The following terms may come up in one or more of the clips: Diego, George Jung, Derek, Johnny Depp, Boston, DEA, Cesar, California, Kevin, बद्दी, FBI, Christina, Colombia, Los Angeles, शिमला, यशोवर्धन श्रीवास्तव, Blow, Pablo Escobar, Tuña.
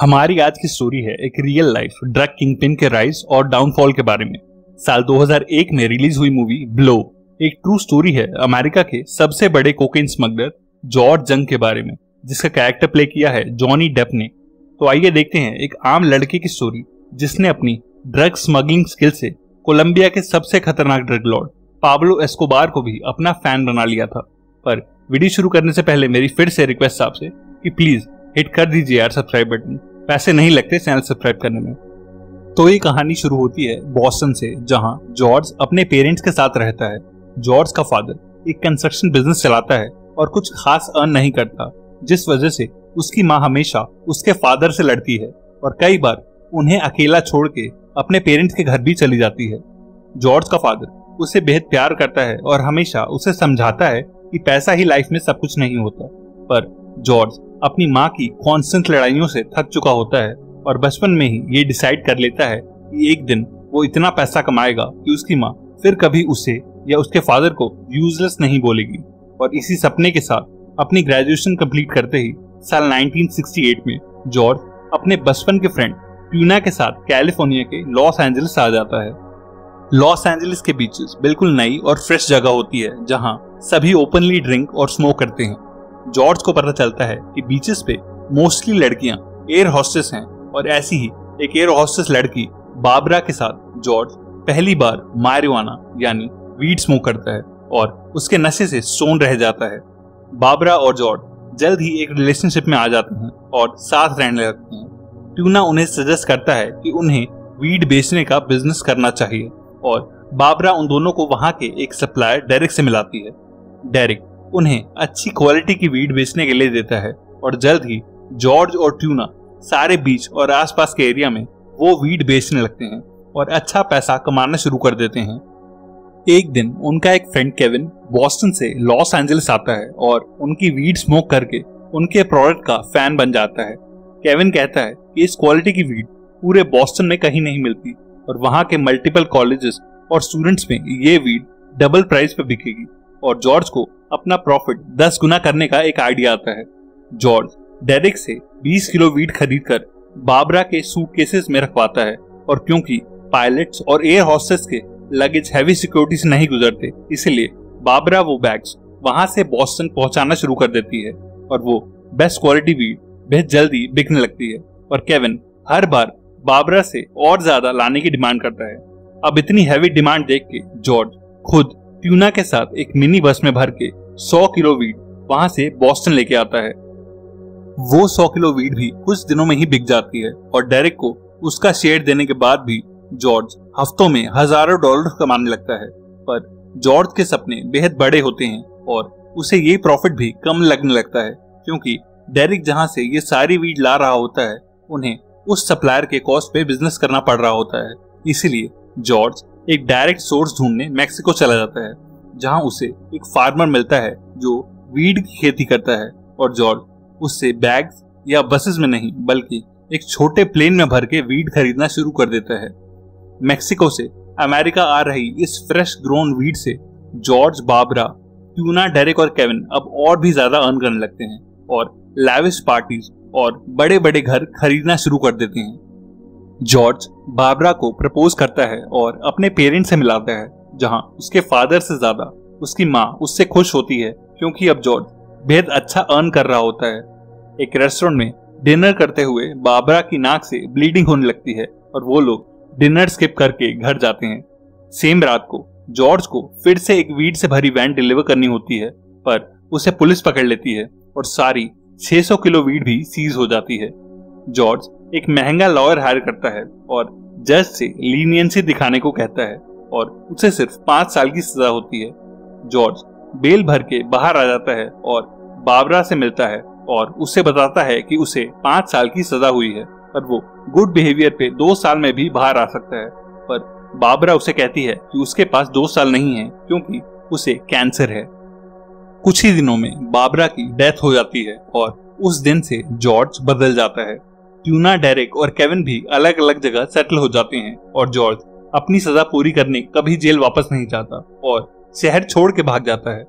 हमारी आज की स्टोरी है एक रियल लाइफ ड्रग किंगपिन के राइज और डाउनफॉल के बारे में। साल 2001 में रिलीज हुई मूवी ब्लो एक ट्रू स्टोरी है अमेरिका के सबसे बड़े कोकेन स्मगलर जॉर्ज जंग के बारे में, जिसका कैरेक्टर प्ले किया है जॉनी डेप ने। तो आइए देखते हैं एक आम लड़के की स्टोरी जिसने अपनी ड्रग स्मगलिंग स्किल से कोलंबिया के सबसे खतरनाक ड्रग लॉर्ड पाब्लो एस्कोबार को भी अपना फैन बना लिया था। पर वीडियो शुरू करने से पहले मेरी फिर से रिक्वेस्ट आपसे कि प्लीज हिट कर दीजिए यार सब्सक्राइब बटन, पैसे नहीं लगते चैनल सब्सक्राइब करने में। तो ये कहानी शुरू होती है बॉस्टन से, जहां जॉर्ज अपने पेरेंट्स के साथ रहता है। जॉर्ज का फादर एक कंस्ट्रक्शन बिजनेस चलाता है और कुछ खास अर्न नहीं करता, जिस वजह से उसकी माँ हमेशा उसके फादर से लड़ती है और कई बार उन्हें अकेला छोड़ के अपने पेरेंट्स के घर भी चली जाती है। जॉर्ज का फादर उसे बेहद प्यार करता है और हमेशा उसे समझाता है कि पैसा ही लाइफ में सब कुछ नहीं होता, पर जॉर्ज अपनी माँ की कॉन्स्टेंट लड़ाइयों से थक चुका होता है और बचपन में ही ये डिसाइड कर लेता है कि एक दिन वो इतना पैसा कमाएगा कि उसकी माँ फिर कभी उसे या उसके फादर को यूजलेस नहीं बोलेगी। और इसी सपने के साथ अपनी ग्रेजुएशन कंप्लीट करते ही साल 1968 में जॉर्ज अपने बचपन के फ्रेंड ट्यूना के साथ कैलिफोर्निया के लॉस एंजलिस आ जाता है। लॉस एंजलिस के बीचेस बिल्कुल नई और फ्रेश जगह होती है जहाँ सभी ओपनली ड्रिंक और स्मोक करते हैं। जॉर्ज को पता चलता है कि बीचेस पे मोस्टली लड़कियां एयर हॉस्टेस हैं और ऐसी ही एक एयर हॉस्टेस लड़की बाबरा के साथ जॉर्ज पहली बार मारिजुआना यानी वीड स्मोक करता है और उसके नशे से सोन रह जाता है। बाबरा और जॉर्ज जल्द ही एक रिलेशनशिप में आ जाते हैं और साथ रहने लगते हैं। ट्यूना उन्हें सजेस्ट करता है कि उन्हें वीड बेचने का बिजनेस करना चाहिए और बाबरा उन दोनों को वहाँ के एक सप्लायर डेरिक से मिलाती है। डेरिक उन्हें अच्छी क्वालिटी की वीड बेचने के लिए देता है और जल्द ही जॉर्ज और ट्यूना सारे बीच और आसपास के एरिया में वो वीड बेचने लगते हैं और अच्छा पैसा कमाना शुरू कर देते हैं। एक दिन उनका एक फ्रेंड केविन बॉस्टन से लॉस एंजलिस आता है और उनकी वीड स्मोक करके उनके प्रोडक्ट का फैन बन जाता है। केविन कहता है कि इस क्वालिटी की वीड पूरे बॉस्टन में कहीं नहीं मिलती और वहाँ के मल्टीपल कॉलेजेस और स्टूडेंट्स में ये वीड डबल प्राइस पर बिकेगी और जॉर्ज को अपना प्रॉफिट 10 गुना करने का एक आइडिया आता है। जॉर्ज डेरिक से 20 किलो वीट खरीदकर बाबरा के सूटकेसेस में रखवाता है और क्योंकि पायलट्स और एयर हॉस्टेस के लगेज हैवी सिक्योरिटी से नहीं गुजरते, इसलिए बाबरा वो बैग्स वहां से बॉस्टन पहुंचाना शुरू कर देती है और वो बेस्ट क्वालिटी वीट बेहद जल्दी बिकने लगती है और केविन हर बार बाबरा से और ज्यादा लाने की डिमांड करता है। अब इतनी हैवी डिमांड देख के जॉर्ज खुद ट्यूना के साथ एक मिनी बस में भर के 100 किलो वीड वहां से बॉस्टन लेके आता है। वो 100 किलो वीड भी कुछ दिनों में ही बिक जाती है और डेरिक को उसका शेयर देने के बाद भी जॉर्ज हफ्तों में हजारों डॉलर कमाने लगता है। पर जॉर्ज के सपने बेहद बड़े होते हैं और उसे ये प्रॉफिट भी कम लगने लगता है क्योंकि डेरिक जहाँ से ये सारी वीड ला रहा होता है उन्हें उस सप्लायर के कॉस्ट पे बिजनेस करना पड़ रहा होता है। इसीलिए जॉर्ज एक डायरेक्ट सोर्स ढूंढने मेक्सिको चला जाता है, जहां उसे एक फार्मर मिलता है जो वीड की खेती करता है और जॉर्ज उससे बैग्स या बसेस में नहीं बल्कि एक छोटे प्लेन में भर के वीड खरीदना शुरू कर देता है। मेक्सिको से अमेरिका आ रही इस फ्रेश ग्रोन वीड से जॉर्ज, बाबरा, ट्यूना, डेरिक और केविन अब और भी ज्यादा अर्न करने लगते हैं और लैविश पार्टीज और बड़े बड़े घर खरीदना शुरू कर देते हैं। जॉर्ज बाबरा को प्रपोज करता है और अपने पेरेंट्स से मिलाता है, जहां उसके फादर से ज्यादा उसकी माँ उससे खुश होती है क्योंकि अब जॉर्ज बेहद अच्छा अर्न कर रहा होता है। एक रेस्टोरेंट में डिनर करते हुए बाबरा की नाक से ब्लीडिंग होने लगती है और वो लोग डिनर स्किप करके घर जाते हैं। सेम रात को जॉर्ज को फिर से एक वीड से भरी वैन डिलीवर करनी होती है, पर उसे पुलिस पकड़ लेती है और सारी 600 किलो वीड भी सीज हो जाती है। जॉर्ज एक महंगा लॉयर हायर करता है और जज से लीनियंसी दिखाने को कहता है और उसे सिर्फ 5 साल की सजा होती है। जॉर्ज बेल भर के बाहर आ जाता है और बाबरा से मिलता है और उसे बताता है कि उसे 5 साल की सजा हुई है और वो गुड बिहेवियर पे 2 साल में भी बाहर आ सकता है। पर बाबरा उसे कहती है कि उसके पास 2 साल नहीं है क्योंकि उसे कैंसर है। कुछ ही दिनों में बाबरा की डेथ हो जाती है और उस दिन से जॉर्ज बदल जाता है। ट्यूना, डेरिक और केविन भी अलग अलग जगह सेटल हो जाते हैं और जॉर्ज अपनी सजा पूरी करने कभी जेल वापस नहीं जाता और शहर छोड़ के भाग जाता है।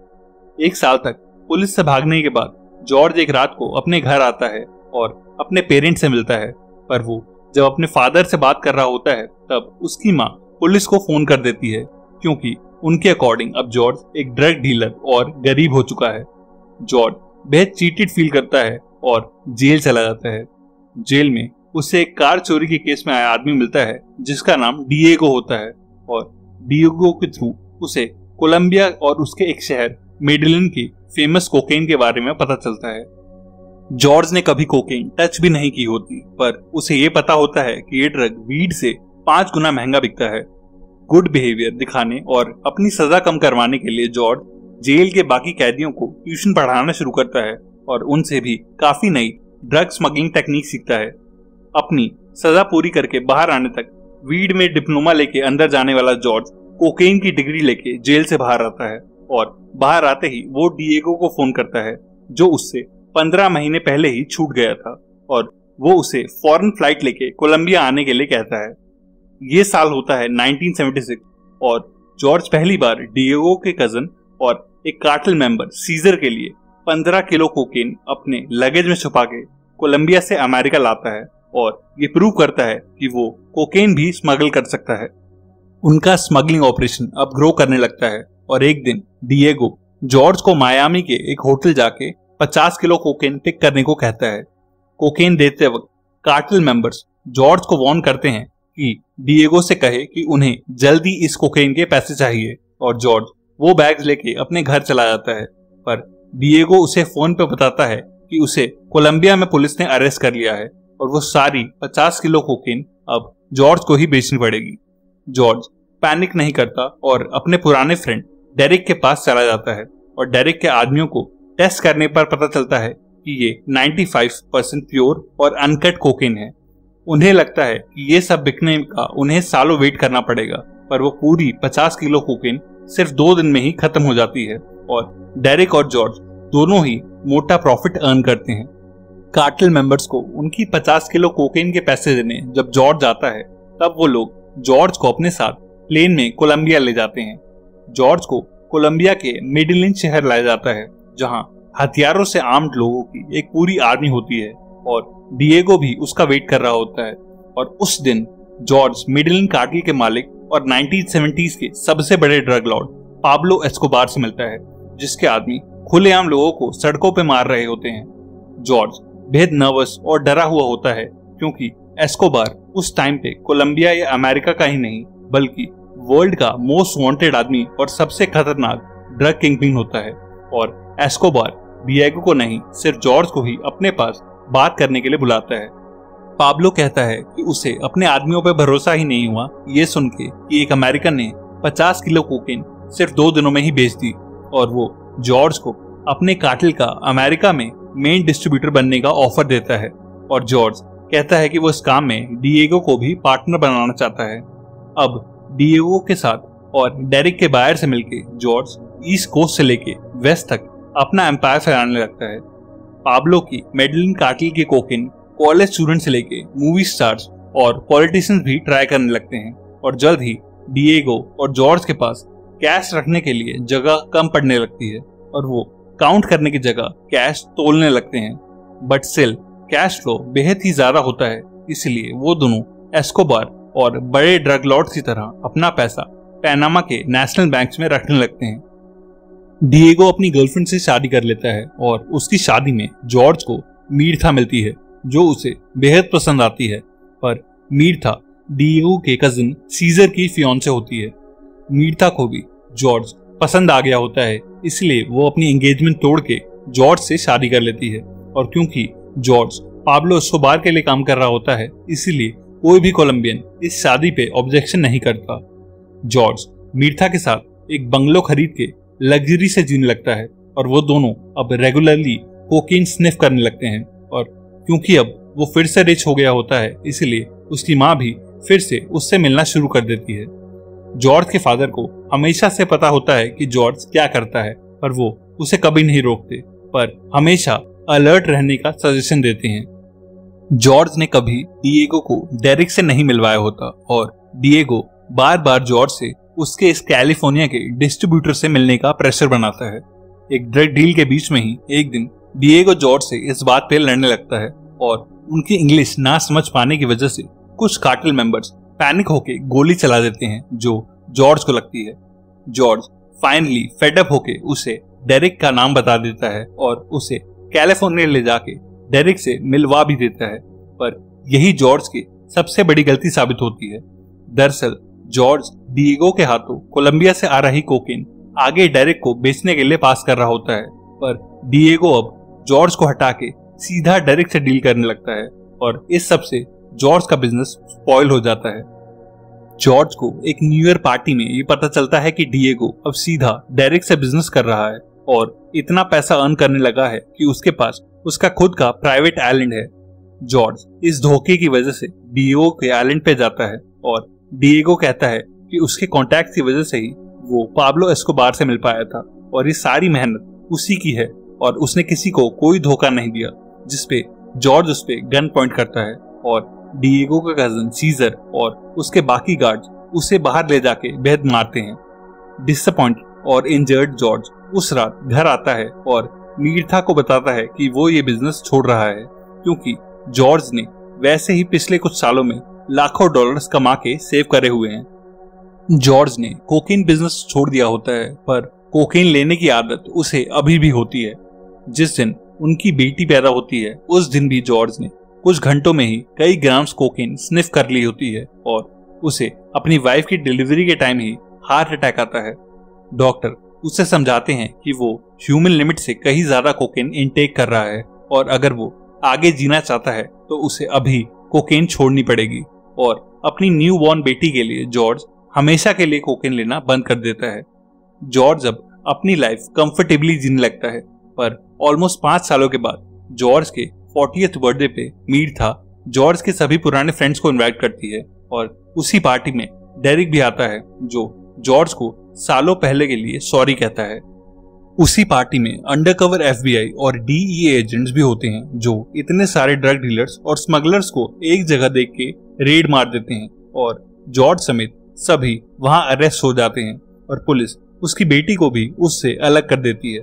1 साल तक पुलिस से भागने के बाद जॉर्ज एक रात को अपने घर आता है और अपने पेरेंट्स से मिलता है, पर वो जब अपने फादर से बात कर रहा होता है तब उसकी माँ पुलिस को फोन कर देती है, क्योंकि उनके अकॉर्डिंग अब जॉर्ज एक ड्रग डीलर और गरीब हो चुका है। जॉर्ज बेहद चीटेड फील करता है और जेल चला जाता है। जेल में उसे एक कार चोरी के केस में आया आदमी मिलता है जिसका नाम डिएगो होता है, और डिएगो के थ्रू उसे कोलंबिया और उसके एक शहर मेडिलिन की फेमस कोकेन के बारे में पता चलता है। जॉर्ज ने कभी कोकेन टच भी नहीं की होती, पर उसे ये पता होता है कि ये ड्रग वीड से 5 गुना महंगा बिकता है। गुड बिहेवियर दिखाने और अपनी सजा कम करवाने के लिए जॉर्ज जेल के बाकी कैदियों को ट्यूशन पढ़ाना शुरू करता है और उनसे भी काफी नई ड्रग स्मगलिंग टेक्निक सीखता है। अपनी सजा पूरी करके बाहर आने तक वीड में डिप्लोमा लेके अंदर जाने वाला जॉर्ज कोकेन की डिग्री लेके जेल से बाहर आता है, और बाहर आते ही वो डिएगो को फोन करता है जो उससे 15 महीने पहले ही छूट गया था, और वो उसे फॉरेन फ्लाइट लेके कोलंबिया आने के लिए कहता है। ये साल होता है 1976 और जॉर्ज पहली बार डिएगो के कजन और एक कार्टेल मेंबर सीजर के लिए 15 किलो कोकेन अपने लगेज में छुपा के कोलंबिया से अमेरिका लाता है, और ये प्रूव करता है कि वो कोकेन भी स्मगल कर सकता है। उनका स्मगलिंग ऑपरेशन अब ग्रो करने लगता है, और एक दिन डिएगो जॉर्ज को मायामी के एक होटल जाके 50 किलो कोकेन पिक करने को कहता है। कोकेन देते वक्त कार्टेल मेंबर्स जॉर्ज को वार्न करते हैं कि डिएगो से कहे कि उन्हें जल्दी इस कोकेन के पैसे चाहिए, और जॉर्ज वो बैग्स लेके अपने घर चला जाता है, पर डिएगो उसे फोन पे बताता है कि उसे कोलंबिया में पुलिस ने अरेस्ट कर लिया है और वो सारी 50 किलो कोकेन अब जॉर्ज को ही बेचनी पड़ेगी। जॉर्ज पैनिक नहीं करता और अपने पुराने फ्रेंड डेरिक के पास चला जाता है, और डेरिक के आदमियों को टेस्ट करने पर पता चलता है कि ये 95% प्योर और अनकट कोकेन है। उन्हें लगता है कि ये सब बिकने का उन्हें सालों वेट करना पड़ेगा, पर वो पूरी 50 किलो कोकेन सिर्फ 2 दिन में ही खत्म हो जाती है, और डेरिक और जॉर्ज दोनों ही मोटा प्रॉफिट अर्न करते हैं। कार्टेल मेंबर्स को उनकी 50 किलो कोकेन के पैसे देने जब जॉर्ज आता है, तब वो लोग जॉर्ज को अपने साथ प्लेन में कोलंबिया ले जाते हैं। जॉर्ज को कोलंबिया के मेडिलिन शहर लाया जाता है, जहां हथियारों से आर्म्ड लोगों की एक पूरी आर्मी होती है, और डिएगो भी उसका वेट कर रहा होता है। और उस दिन जॉर्ज मेडिलिन कार्टेल के मालिक और 1970s के सबसे बड़े ड्रग लॉर्ड पाब्लो एस्कोबार से मिलता है, जिसके आदमी खुलेआम लोगों को सड़कों पर मार रहे होते हैं। जॉर्ज बेहद नर्वस और डरा हुआ होता है, क्योंकि एस्कोबार उस टाइम पे कोलंबिया या अमेरिका का ही नहीं बल्कि वर्ल्ड का मोस्ट वांटेड आदमी और सबसे खतरनाक ड्रग किंगपिन होता है, और एस्कोबार डिएगो को नहीं सिर्फ जॉर्ज को ही अपने पास बात करने के लिए बुलाता है। पाब्लो कहता है कि उसे अपने आदमियों पर भरोसा ही नहीं हुआ ये सुन के कि एक अमेरिकन ने 50 किलो कोकेन सिर्फ 2 दिनों में ही बेच दी, और वो जॉर्ज को अपने कार्टेल का अमेरिका में मेन डिस्ट्रीब्यूटर बनने का ऑफर देता है, और जॉर्ज कहता है कि वो इस काम में डिएगो को भी पार्टनर बनाना चाहता है। अब डिएगो के साथ और डेरिक के बायर से मिलके जॉर्ज ईस्ट कोस्ट से लेके वेस्ट तक अपना एम्पायर फैलाने लगता है। पाब्लो की मेडिलिन कार्टेल के कोकेन कॉलेज स्टूडेंट से लेके मूवी स्टार्स और पॉलिटिशियंस भी ट्राई करने लगते हैं, और जल्द ही डिएगो और जॉर्ज के पास कैश रखने के लिए जगह कम पड़ने लगती है, और वो काउंट करने की जगह कैश तोलने लगते हैं। बट स्टिल कैश फ्लो बेहद ही ज्यादा होता है, इसलिए वो दोनों एस्कोबार और बड़े ड्रग लॉर्ड्स की तरह अपना पैसा पैनामा के नेशनल बैंक्स में रखने लगते हैं। डिएगो अपनी गर्लफ्रेंड से शादी कर लेता है, और उसकी शादी में जॉर्ज को मिर्था मिलती है जो उसे बेहद पसंद आती है, पर मिर्था डिएगो के कजिन सीजर की फियांसे होती है। मिर्था को भी जॉर्ज पसंद आ गया होता है, इसलिए वो अपनी एंगेजमेंट तोड़ के जॉर्ज से शादी कर लेती है, और क्योंकि जॉर्ज पाब्लो एस्कोबार के लिए काम कर रहा होता है, इसलिए कोई भी कोलंबियन इस शादी पे ऑब्जेक्शन नहीं करता। जॉर्ज मिर्था के साथ एक बंगलो खरीद के लग्जरी से जीने लगता है, और वो दोनों अब रेगुलरली कोकीन स्निफ करने लगते हैं, और क्योंकि अब वो फिर से रिच हो गया होता है, इसलिए उसकी माँ भी फिर से उससे मिलना शुरू कर देती है। जॉर्ज के फादर को हमेशा से पता होता है कि जॉर्ज क्या करता है, पर वो उसे कभी नहीं रोकते, पर हमेशा अलर्ट रहने का सजेशन देते हैं। जॉर्ज ने कभी डिएगो को डेरिक से नहीं मिलवाया होता, और डिएगो बार बार जॉर्ज से उसके इस कैलिफोर्निया के डिस्ट्रीब्यूटर से मिलने का प्रेशर बनाता है। एक ड्रग डील के बीच में ही एक दिन डिएगो जॉर्ज से इस बात पे लड़ने लगता है और उनकी इंग्लिश ना समझ पाने की वजह से कुछ कार्टेल मेंबर्स पैनिक होके गोली चला देते हैं जो जॉर्ज को लगती है। जॉर्ज फाइनली फेडअप होके उसे डेरिक का नाम बता देता है और उसे कैलिफोर्निया ले जाके डेरिक से मिलवा भी देता है, पर यही जॉर्ज की सबसे बड़ी गलती साबित होती है। दरअसल जॉर्ज डिएगो के हाथों कोलंबिया से आ रही कोकीन आगे डेरिक को बेचने के लिए पास कर रहा होता है, पर डिएगो अब जॉर्ज को हटा के सीधा डेरिक से डील करने लगता है और इस सब से जॉर्ज का बिजनेस स्पॉइल हो जाता है। जॉर्ज को एक न्यू ईयर पार्टी में ये पता चलता है कि डिएगो अब सीधा डेरिक से बिजनेस कर रहा है और इतना पैसा अर्न करने लगा है कि उसके पास उसका खुद का प्राइवेट आइलैंड है। जॉर्ज इस धोखे की वजह से डिएगो के आइलैंड पे जाता है और डिएगो कहता है कि उसके कॉन्टैक्ट की वजह से ही वो पाब्लो एस्कोबार से मिल पाया था और ये सारी मेहनत उसी की है और उसने किसी को कोई धोखा नहीं दिया, जिसपे जॉर्ज उस पे गन पॉइंट करता है और डिएगो का कजन सीजर और उसके बाकी गार्ड्स उसे बाहर ले जाके बेहद मारते हैं। डिसअपॉइंट और इंजर्ड जॉर्ज उस रात घर आता है और मिर्था को बताता है कि वो ये बिजनेस छोड़ रहा है क्योंकि जॉर्ज ने वैसे ही पिछले कुछ सालों में लाखों डॉलर्स कमा के सेव करे हुए हैं। जॉर्ज ने कोकीन बिजनेस छोड़ दिया होता है, पर कोकीन लेने की आदत उसे अभी भी होती है। जिस दिन उनकी बेटी पैदा होती है उस दिन भी जॉर्ज ने कुछ घंटों में ही कई ग्राम्स कोकीन स्निफ कर ली होती है और उसे अपनी वाइफ की डिलीवरी के टाइम ही हार्ट अटैक आता है। डॉक्टर उसे समझाते हैं कि वो ह्यूमन लिमिट से कहीं ज्यादा कोकीन इनटेक कर रहा है और अगर वो आगे जीना चाहता है तो उसे अभी कोकीन छोड़नी पड़ेगी और अपनी न्यू बॉर्न बेटी के लिए जॉर्ज हमेशा के लिए कोकीन लेना बंद कर देता है। जॉर्ज अब अपनी लाइफ कंफर्टेबली जीने लगता है, पर ऑलमोस्ट 5 सालों के बाद जॉर्ज के 40th बर्थडे पे मिर्था जॉर्ज के सभी पुराने फ्रेंड्स को इनवाइट करती है और उसी पार्टी में डेरिक भी आता है जो जॉर्ज को सालों पहले के लिए सॉरी कहता है। उसी पार्टी में अंडरकवर FBI और DEA एजेंट्स भी होते हैं जो इतने सारे ड्रग डीलर्स और स्मगलर्स को एक जगह देख के रेड मार देते हैं और जॉर्ज समेत सभी वहां अरेस्ट हो जाते हैं और पुलिस उसकी बेटी को भी उससे अलग कर देती है।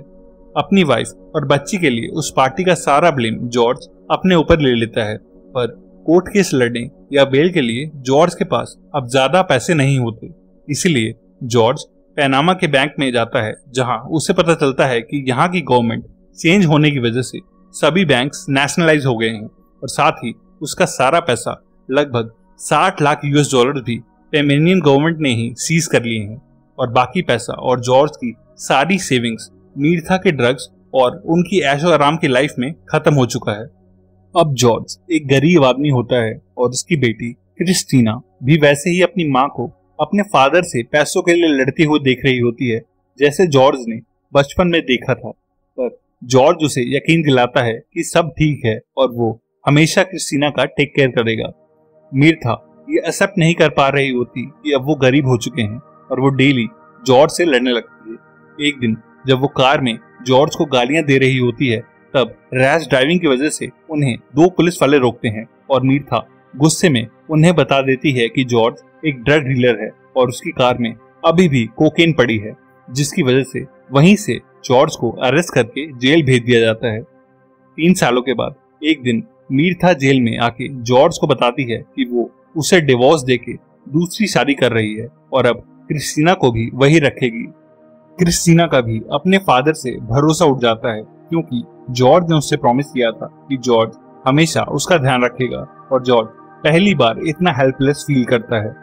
अपनी वाइफ और बच्ची के लिए उस पार्टी का सारा ब्लेम जॉर्ज अपने ऊपर ले लेता है, पर कोर्ट केस लड़ने या बेल के लिए जॉर्ज के पास अब ज्यादा पैसे नहीं होते, इसीलिए जॉर्ज पैनामा के बैंक में जाता है जहां उसे पता चलता है कि यहाँ की गवर्नमेंट चेंज होने की वजह से सभी बैंक्स नेशनलाइज हो गए हैं और साथ ही उसका सारा पैसा लगभग 60 लाख $US भी पेमेनियन गवर्नमेंट ने ही सीज कर लिए हैं और बाकी पैसा और जॉर्ज की सारी सेविंग्स मिर्था के ड्रग्स और उनकी ऐशो आराम की लाइफ में खत्म हो चुका है। अब जॉर्ज एक गरीब आदमी होता है और उसकी बेटी क्रिस्टीना भी वैसे ही अपनी माँ को अपने फादर से पैसों के लिए लड़ते हुए देख रही होती है, जैसे जॉर्ज ने बचपन में देखा था, पर जॉर्ज उसे यकीन दिलाता है कि सब ठीक है और वो हमेशा क्रिस्टीना का टेक केयर करेगा। मिर्था ये एक्सेप्ट नहीं कर पा रही होती कि अब वो गरीब हो चुके हैं और वो डेली जॉर्ज से लड़ने लगती है। एक दिन जब वो कार में जॉर्ज को गालियां दे रही होती है तब रैश ड्राइविंग की वजह से उन्हें 2 पुलिस वाले रोकते हैं और मिर्था गुस्से में उन्हें बता देती है कि जॉर्ज एक ड्रग डीलर है और उसकी कार में अभी भी कोकेन पड़ी है, जिसकी वजह से वहीं से जॉर्ज को अरेस्ट करके जेल भेज दिया जाता है। 3 सालों के बाद एक दिन मिर्था जेल में आके जॉर्ज को बताती है कि वो उसे डिवोर्स देके दूसरी शादी कर रही है और अब क्रिस्टीना को भी वही रखेगी। क्रिस्टीना का भी अपने फादर से भरोसा उठ जाता है क्योंकि जॉर्ज ने उससे प्रॉमिस किया था कि जॉर्ज हमेशा उसका ध्यान रखेगा और जॉर्ज पहली बार इतना हेल्पलेस फील करता है।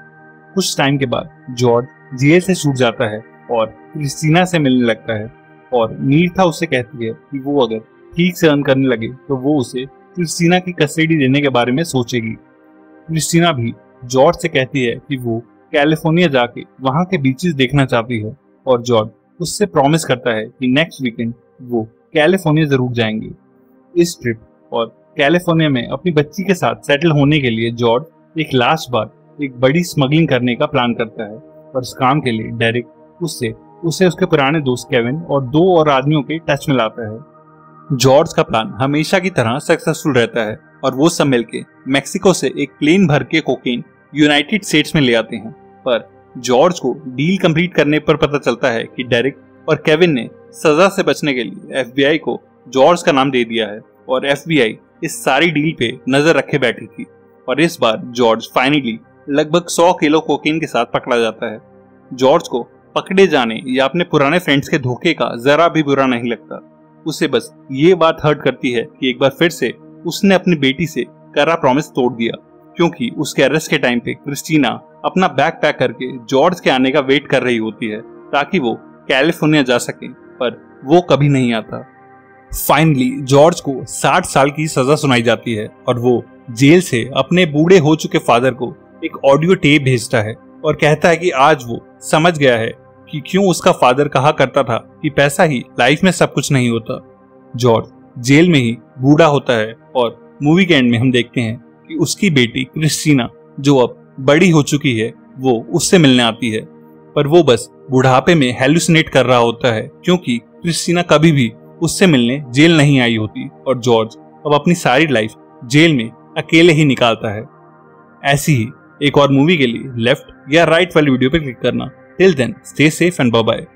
कुछ टाइम के बाद जॉर्ज जेल से छूट जाता है और क्रिस्टीना से मिलने लगता है और मिर्था उसे कहती है कि वो अगर ठीक से अर्न करने लगे तो वो उसे क्रिस्टीना की कस्टडी देने के बारे में सोचेगी। क्रिस्टीना भी जॉर्ज से कहती है कि वो कैलिफोर्निया जाके वहां के बीचेस देखना चाहती है और जॉर्ज उससे प्रॉमिस करता है कि नेक्स्ट वीकेंड वो कैलिफोर्निया जरूर जाएंगे। इस ट्रिप और कैलिफोर्निया में अपनी बच्ची के साथ सेटल होने के लिए जॉर्ज एक लास्ट बार एक बड़ी स्मगलिंग करने का प्लान करता है और इस काम के लिए डेरिक उसे उसके पुराने दोस्त केविन और 2 और आदमियों के टच में लाता है। जॉर्ज का प्लान हमेशा की तरह सक्सेसफुल रहता है और वो सब मिलके मेक्सिको से एक प्लेन भर के कोकीन यूनाइटेड स्टेट्स में ले आते हैं, पर जॉर्ज को डील कंप्लीट करने पर पता चलता है कि डेरिक और केविन ने सजा से बचने के लिए FBI को जॉर्ज का नाम दे दिया है और FBI इस सारी डील पे नजर रखे बैठी थी और इस बार जॉर्ज फाइनली लगभग 100 किलो कोकीन के साथ पकड़ा जाता है। जॉर्ज को पकड़े जाने या अपने पुराने फ्रेंड्स के धोखे का जरा भी बुरा नहीं लगता, उसे बस ये बात हर्ट करती है कि एक बार फिर से उसने अपनी बेटी से करा प्रॉमिस तोड़ दिया, क्योंकि उसके अरेस्ट के टाइम पे क्रिस्टीना अपना बैग पैक करके जॉर्ज के आने का वेट कर रही होती है ताकि वो कैलिफोर्निया जा सके, पर वो कभी नहीं आता। फाइनली जॉर्ज को 60 साल की सजा सुनाई जाती है और वो जेल से अपने बूढ़े हो चुके फादर को एक ऑडियो टेप भेजता है और कहता है कि आज वो समझ गया है कि क्यों उसका फादर कहा करता था कि पैसा ही लाइफ में सब कुछ नहीं होता। जॉर्ज जेल में ही बूढ़ा होता है और मूवी के एंड में हम देखते हैं कि उसकी बेटी क्रिस्टीना, जो अब बड़ी हो चुकी है, वो उससे मिलने आती है, पर वो बस बुढ़ापे में हेलुसिनेट कर रहा होता है क्योंकि क्रिस्टीना कभी भी उससे मिलने जेल नहीं आई होती और जॉर्ज अब अपनी सारी लाइफ जेल में अकेले ही निकालता है। ऐसी ही एक और मूवी के लिए लेफ्ट या राइट वाली वीडियो पर क्लिक करना। Till then stay safe and bye bye.